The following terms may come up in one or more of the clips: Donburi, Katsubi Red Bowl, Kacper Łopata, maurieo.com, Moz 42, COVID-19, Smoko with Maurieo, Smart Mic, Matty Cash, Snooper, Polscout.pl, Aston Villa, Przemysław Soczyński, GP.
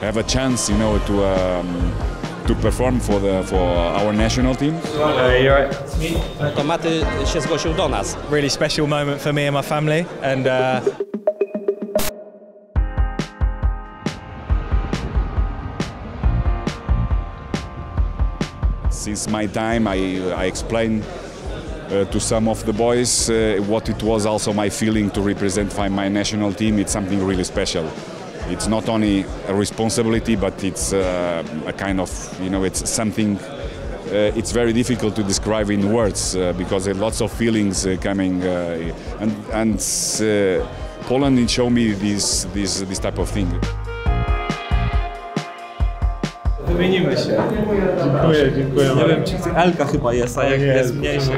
have a chance, you know, to perform for our national team. To Matty się zgłosił do nas. Really special moment for me and my family, and since my time, I explained to some of the boys what it was also my feeling to represent my national team. It's something really special. It's not only a responsibility, but it's a kind of, you know, it's something, it's very difficult to describe in words because there are lots of feelings coming and Poland showed me this type of thing. Wymienimy się. Dziękuję, dziękuję. Nie wiem, czy Elka chyba jest, a jak jest mniejsza.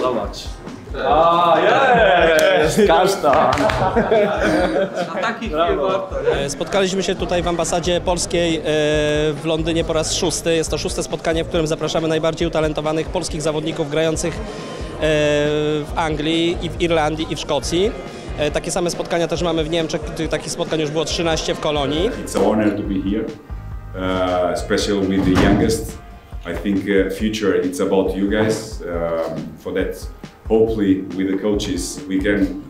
Zobacz. A, jest! Kasztan! Na takich nie warto. Spotkaliśmy się tutaj w ambasadzie polskiej w Londynie po raz 6. Jest to 6. spotkanie, w którym zapraszamy najbardziej utalentowanych polskich zawodników grających w Anglii, i w Irlandii, i w Szkocji. Takie same spotkania też mamy w Niemczech. Takich spotkań już było 13 w Kolonii. It's an honor to be here, especially with the youngest. I think future it's about you guys. For that, hopefully with the coaches we can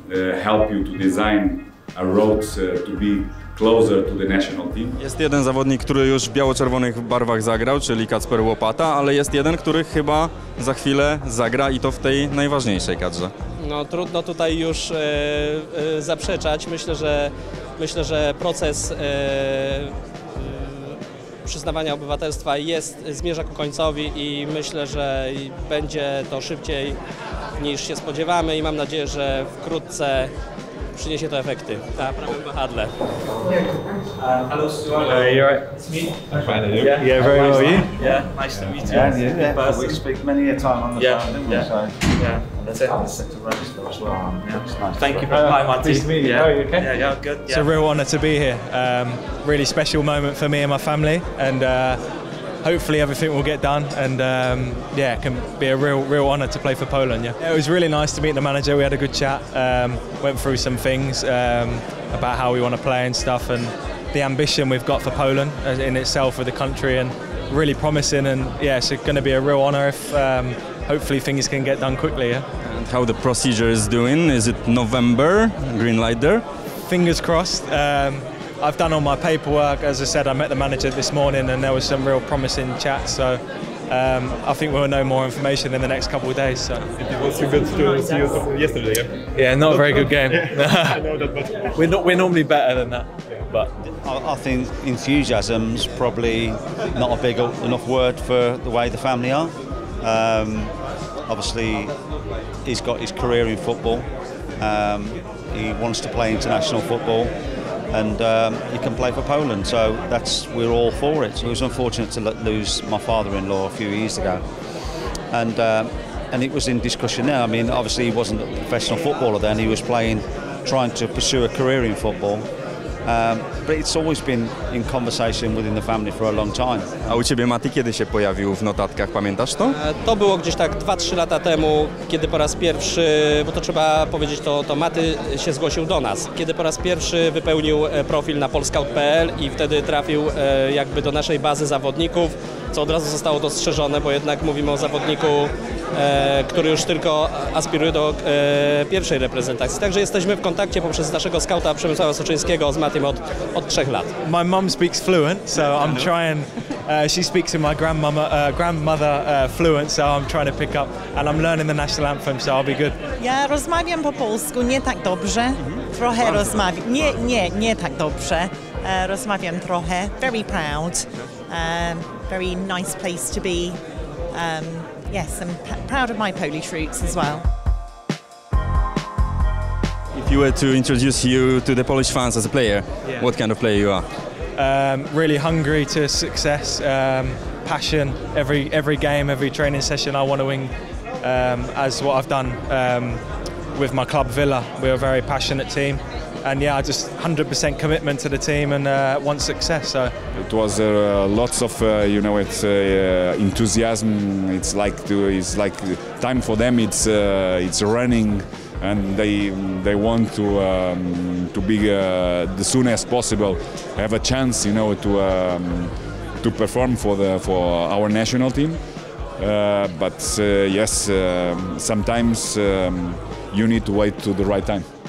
help you to design a road to be closer to the national team. Jest jeden zawodnik, który już w biało-czerwonych barwach zagrał, czyli Kacper Łopata, ale jest jeden, który chyba za chwilę zagra i to w tej najważniejszej kadrze. No, trudno tutaj już zaprzeczać. Myślę, że proces przyznawania obywatelstwa zmierza ku końcowi i myślę, że będzie to szybciej niż się spodziewamy i mam nadzieję, że wkrótce przyniesie to efekty na prawym wahadle. Hello, Stuart. You're right. It's me. Yeah, very well. Yeah, nice to meet you. Yeah. We speak many a time on the phone, didn't we? Yeah. That's it. Thank you for your time, Matty. Nice to meet you. How are you? Okay? Yeah, good. It's a real honor to be here. Really special moment for me and my family, and hopefully everything will get done, and yeah, it can be a real honor to play for Poland. Yeah, it was really nice to meet the manager. We had a good chat, went through some things about how we want to play and stuff, and the ambition we've got for Poland in itself with the country, and really promising. And yeah, it's going to be a real honor if hopefully things can get done quickly. Yeah. And how the procedure is doing? Is it November? Green light there? Fingers crossed. I've done all my paperwork. As I said, I met the manager this morning and there was some real promising chat, so I think we'll know more information in the next couple of days. So. It was too good to see you yesterday, yeah? Yeah, not a very good game. I know that, but we're normally better than that. But I think enthusiasm's probably not a big enough word for the way the family are. Obviously, he's got his career in football. He wants to play international football. And he can play for Poland, so we're all for it. So it was unfortunate to lose my father-in-law a few years ago, and it was in discussion now. I mean, obviously he wasn't a professional footballer then; he was trying to pursue a career in football. But it's always been in conversation within the family for a long time. A u ciebie, Matty, kiedy się pojawił w notatkach, pamiętasz to? To było gdzieś tak 2-3 lata temu, kiedy po raz pierwszy, bo to trzeba powiedzieć, to Matty się zgłosił do nas. Kiedy po raz pierwszy wypełnił profil na Polscout.pl i wtedy trafił jakby do naszej bazy zawodników, co od razu zostało dostrzeżone, bo jednak mówimy o zawodniku, który już tylko aspiruje do pierwszej reprezentacji. Także jesteśmy w kontakcie poprzez naszego skauta Przemysława Soczyńskiego z Mattym od 3 lat. My mum speaks fluent, so I'm trying. She speaks to my grandmother fluent, so I'm trying to pick up, and I'm learning the national anthem, so I'll be good. Ja rozmawiam po polsku nie tak dobrze, trochę rozmawiam. Nie tak dobrze. Rozmawiam trochę. Very proud. Very nice place to be. Yes, I'm proud of my Polish roots as well. If you were to introduce you to the Polish fans as a player, what kind of player you are? Really hungry to success, passion. Every game, every training session, I want to win. As what I've done with my club Villa, we're a very passionate team. And yeah, just 100% commitment to the team and want success. So it was lots of you know, it's enthusiasm. It's like time for them. It's running. and they want to be as soon as possible have a chance, you know, to perform for our national team. But yes, sometimes you need to wait to the right time.